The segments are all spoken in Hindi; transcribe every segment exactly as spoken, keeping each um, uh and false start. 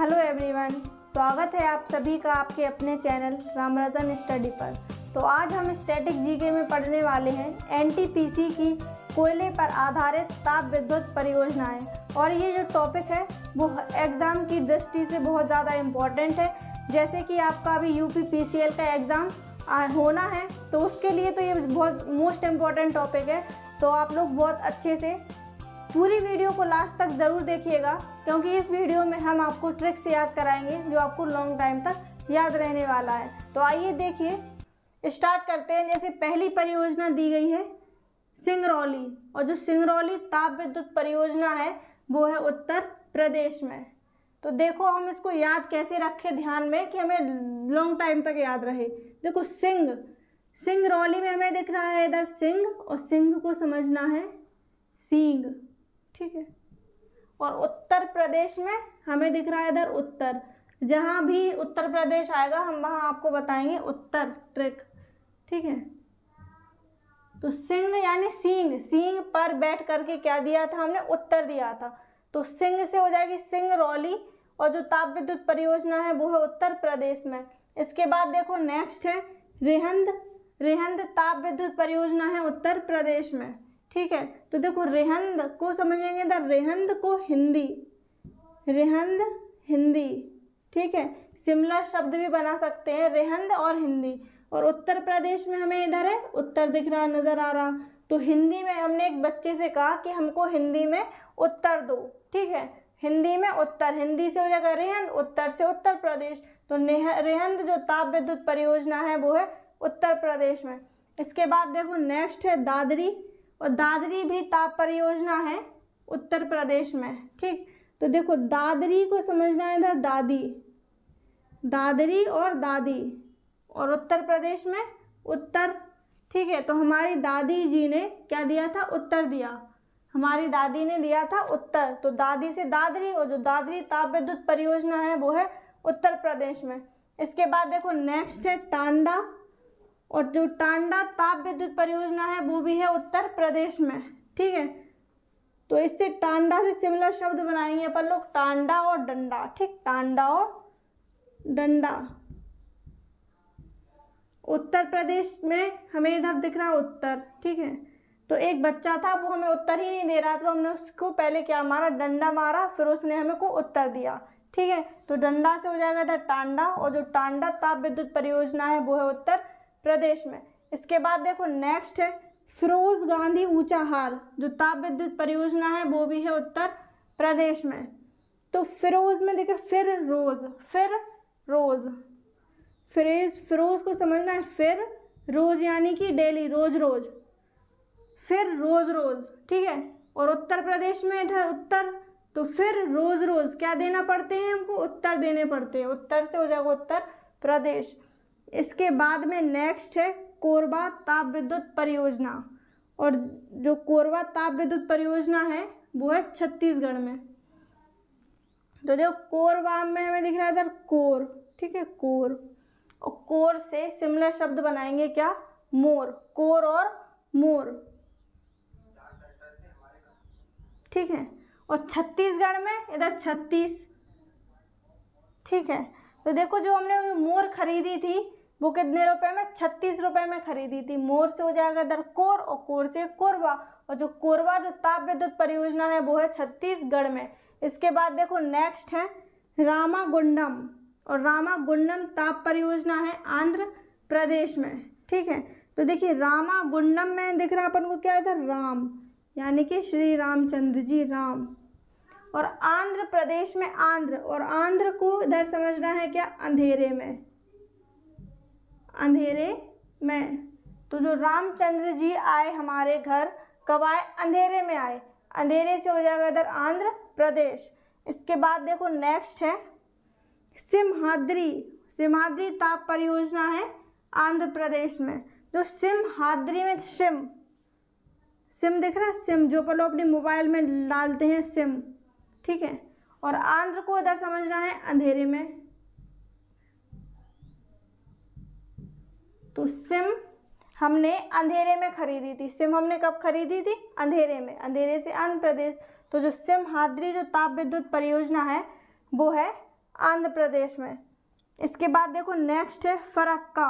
हेलो एवरीवन, स्वागत है आप सभी का आपके अपने चैनल रामरतन स्टडी पर। तो आज हम स्टैटिक जीके में पढ़ने वाले हैं एनटीपीसी की कोयले पर आधारित ताप विद्युत परियोजनाएं। और ये जो टॉपिक है वो एग्ज़ाम की दृष्टि से बहुत ज़्यादा इम्पोर्टेंट है। जैसे कि आपका अभी यूपीपीसीएल का एग्ज़ाम होना है तो उसके लिए तो ये बहुत मोस्ट इम्पॉर्टेंट टॉपिक है। तो आप लोग बहुत अच्छे से पूरी वीडियो को लास्ट तक ज़रूर देखिएगा, क्योंकि इस वीडियो में हम आपको ट्रिक्स याद कराएंगे जो आपको लॉन्ग टाइम तक याद रहने वाला है। तो आइए देखिए, स्टार्ट करते हैं। जैसे पहली परियोजना दी गई है सिंगरौली, और जो सिंगरौली ताप विद्युत परियोजना है वो है उत्तर प्रदेश में। तो देखो हम इसको याद कैसे रखें ध्यान में कि हमें लॉन्ग टाइम तक याद रहे। देखो सिंग सिंगरौली में हमें दिख रहा है इधर सिंग, और सिंग को समझना है सींग, ठीक है। और उत्तर प्रदेश में हमें दिख रहा है इधर उत्तर। जहाँ भी उत्तर प्रदेश आएगा हम वहाँ आपको बताएंगे उत्तर ट्रिक, ठीक है। तो सिंह यानी सींग, सींग पर बैठ करके क्या दिया था हमने, उत्तर दिया था। तो सिंह से हो जाएगी सिंगरौली, और जो ताप विद्युत परियोजना है वो है उत्तर प्रदेश में। इसके बाद देखो नेक्स्ट है रिहंद। रिहंद ताप विद्युत परियोजना है उत्तर प्रदेश में, ठीक है। तो देखो रिहंद को समझेंगे इधर, रिहंद को हिंदी, रिहंद हिंदी, ठीक है। सिमिलर शब्द भी बना सकते हैं रिहंद और हिंदी। और उत्तर प्रदेश में हमें इधर है उत्तर दिख रहा नज़र आ रहा। तो हिंदी में हमने एक बच्चे से कहा कि हमको हिंदी में उत्तर दो, ठीक है। हिंदी में उत्तर, हिंदी से हो जाएगा रिहंद, उत्तर से उत्तर प्रदेश। तो रिहंद जो ताप विद्युत परियोजना है वो है उत्तर प्रदेश में। इसके बाद देखो नेक्स्ट है दादरी, और दादरी भी ताप परियोजना है उत्तर प्रदेश में, ठीक। तो देखो दादरी को समझना है इधर दादी, दादरी और दादी, और उत्तर प्रदेश में उत्तर, ठीक है। तो हमारी दादी जी ने क्या दिया था, उत्तर दिया, हमारी दादी ने दिया था उत्तर। तो दादी से दादरी, और जो दादरी ताप विद्युत परियोजना है वो है उत्तर प्रदेश में। इसके बाद देखो नेक्स्ट है टांडा, और जो टांडा ताप विद्युत परियोजना है वो भी है उत्तर प्रदेश में, ठीक है। तो इससे टांडा से सिमिलर शब्द बनाएंगे अपन लोग, टांडा और डंडा, ठीक, टांडा और डंडा। उत्तर प्रदेश में हमें इधर दिख रहा है उत्तर, ठीक है। तो एक बच्चा था वो हमें उत्तर ही नहीं दे रहा, तो हमने उसको पहले क्या मारा, डंडा मारा, फिर उसने हमें को उत्तर दिया, ठीक है। तो डंडा से हो जाएगा इधर टांडा, और जो टांडा ताप विद्युत परियोजना है वो है उत्तर प्रदेश में। इसके बाद देखो नेक्स्ट है फिरोज गांधी ऊंचाहार, जो ताप विद्युत परियोजना है वो भी है उत्तर प्रदेश में। तो फिरोज में देखो फिर रोज, फिर रोज, फिरोज फिरोज को समझना है फिर रोज यानी कि डेली, रोज रोज, फिर रोज रोज, ठीक है। और उत्तर प्रदेश में इधर उत्तर, तो फिर रोज रोज क्या देना पड़ते हैं हमको, उत्तर देने पड़ते हैं। उत्तर से हो जाएगा उत्तर प्रदेश। इसके बाद में नेक्स्ट है कोरबा ताप विद्युत परियोजना, और जो कोरबा ताप विद्युत परियोजना है वो है छत्तीसगढ़ में। तो देखो कोरबा में हमें दिख रहा है इधर कोर, ठीक है, कोर, और कोर से सिमिलर शब्द बनाएंगे क्या, मोर, कोर और मोर, ठीक है। और छत्तीसगढ़ में इधर छत्तीस, ठीक है। तो देखो जो हमने जो मोर खरीदी थी वो कितने रुपए में, छत्तीस रुपए में खरीदी थी। मोर से हो जाएगा इधर कोर, और कोर से कोरबा, और जो कोरबा जो ताप विद्युत परियोजना है वो है छत्तीसगढ़ में। इसके बाद देखो नेक्स्ट है रामागुंडम, और रामागुंडम ताप परियोजना है आंध्र प्रदेश में, ठीक है। तो देखिए रामागुंडम में दिख रहा अपन को क्या है इधर राम, यानी कि श्री रामचंद्र जी, राम। और आंध्र प्रदेश में आंध्र, और आंध्र को इधर समझना है क्या, अंधेरे में, अंधेरे में। तो जो रामचंद्र जी आए हमारे घर, कब आए, अंधेरे में आए, अंधेरे से हो जाएगा इधर आंध्र प्रदेश। इसके बाद देखो नेक्स्ट है सिमहाद्री, सिमहाद्री ताप परियोजना है आंध्र प्रदेश में। जो सिमहाद्री में सिम, सिम दिख रहा है, सिम जो अपन लोग अपने मोबाइल में डालते हैं सिम, ठीक है। और आंध्र को इधर समझना है अंधेरे में। तो सिम हमने अंधेरे में खरीदी थी, सिम हमने कब खरीदी थी, अंधेरे में, अंधेरे से आंध्र प्रदेश। तो जो सिमहाद्री जो ताप विद्युत परियोजना है वो है आंध्र प्रदेश में। इसके बाद देखो नेक्स्ट है फरक्का,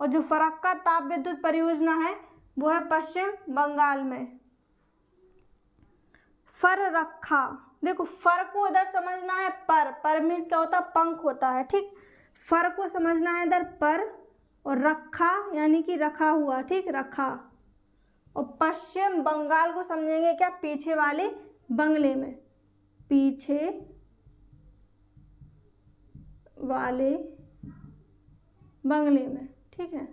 और जो फरक्का ताप विद्युत परियोजना है वो है पश्चिम बंगाल में। फरक्का, देखो फर को इधर समझना है पर, पर मीन्स क्या होता है पंख होता है, ठीक। फर को समझना है इधर पर, और रखा यानी कि रखा हुआ, ठीक रखा। और पश्चिम बंगाल को समझेंगे क्या, पीछे वाले बंगले में, पीछे वाले बंगले में, ठीक है।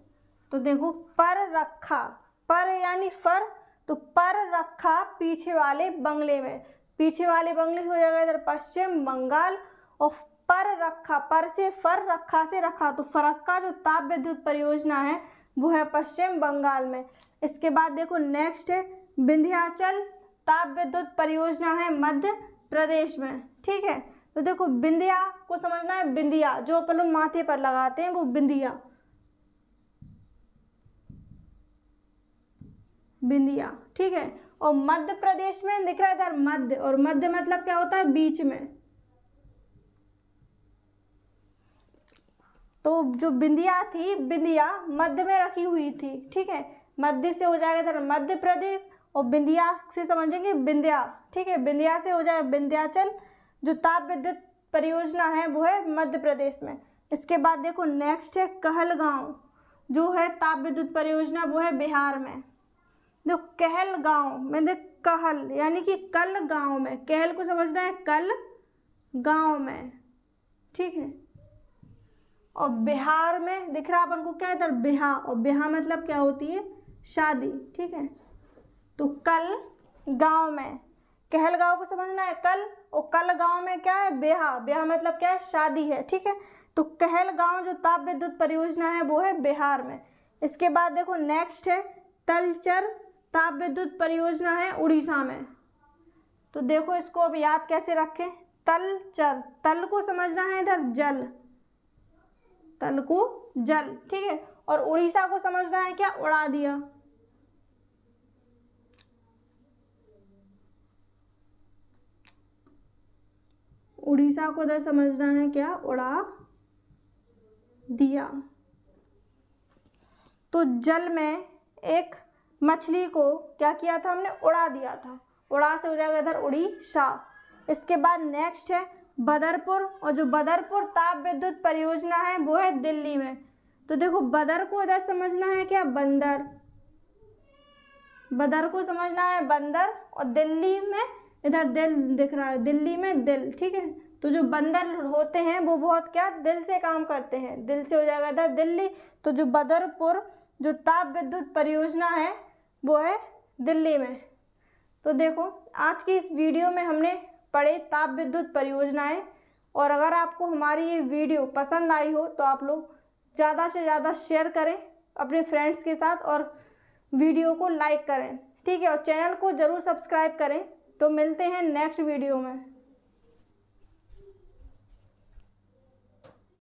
तो देखो पर रखा, पर यानी फर, तो पर रखा पीछे वाले बंगले में, पीछे वाले बंगले हो जाएगा इधर पश्चिम बंगाल। और पर रखा, पर से फर, रखा से रखा, तो फरक्का जो ताप विद्युत परियोजना है वो है पश्चिम बंगाल में। इसके बाद देखो नेक्स्ट है विंध्याचल ताप विद्युत परियोजना है मध्य प्रदेश में, ठीक है। तो देखो विंध्या को समझना है, बिंदिया जो अपन लोग माथे पर लगाते हैं वो बिंदिया, बिंदिया, ठीक है। और मध्य प्रदेश में दिख रहा है इधर मध्य, और मध्य मतलब क्या होता है बीच में। तो जो बिंदिया थी, बिंदिया मध्य में रखी हुई थी, ठीक है। मध्य से हो जाएगा इधर मध्य प्रदेश, और बिंदिया से समझेंगे बिंदिया, ठीक है। बिंदिया से हो जाएगा विंध्याचल, जो ताप विद्युत परियोजना है वो है मध्य प्रदेश में। इसके बाद देखो नेक्स्ट है कहलगांव, जो है ताप विद्युत परियोजना वो है बिहार में। देखो कहलगांव में, देख कहल यानी कि कल गांव में, कहल को समझना है कल गांव में, ठीक है। और बिहार में दिख रहा अपन को क्या है इधर बिहा, और बिहा मतलब क्या होती है शादी, ठीक है। तो कल गांव में, कहलगांव को समझना है कल, और कल गांव में क्या है बिहा, बिहा मतलब क्या है शादी है, ठीक है। तो कहलगांव जो ताप विद्युत परियोजना है वो है बिहार में। इसके बाद देखो नेक्स्ट है तलचर ताप विद्युत परियोजना है उड़ीसा में। तो देखो इसको अब याद कैसे रखें, तलचर, तल को समझना है इधर जल, तल को जल, ठीक है। और उड़ीसा को समझना है क्या उड़ा दिया, उड़ीसा को इधर समझना है क्या उड़ा दिया। तो जल में एक मछली को क्या किया था हमने, उड़ा दिया था, उड़ा से हो जाएगा इधर उड़ीसा। इसके बाद नेक्स्ट है बदरपुर, और जो बदरपुर ताप विद्युत परियोजना है वो है दिल्ली में। तो देखो बदर को इधर समझना है क्या बंदर, बदर को समझना है बंदर, और दिल्ली में इधर दिल दिख रहा है, दिल्ली में दिल, ठीक है। तो जो बंदर होते हैं वो बहुत क्या दिल से काम करते हैं, दिल से हो जाएगा इधर दिल्ली। तो जो बदरपुर जो ताप विद्युत परियोजना है वो है दिल्ली में। तो देखो आज की इस वीडियो में हमने पढ़े ताप विद्युत परियोजनाएं, और अगर आपको हमारी ये वीडियो पसंद आई हो तो आप लोग ज़्यादा से ज़्यादा शेयर करें अपने फ्रेंड्स के साथ, और वीडियो को लाइक करें, ठीक है। और चैनल को ज़रूर सब्सक्राइब करें। तो मिलते हैं नेक्स्ट वीडियो में।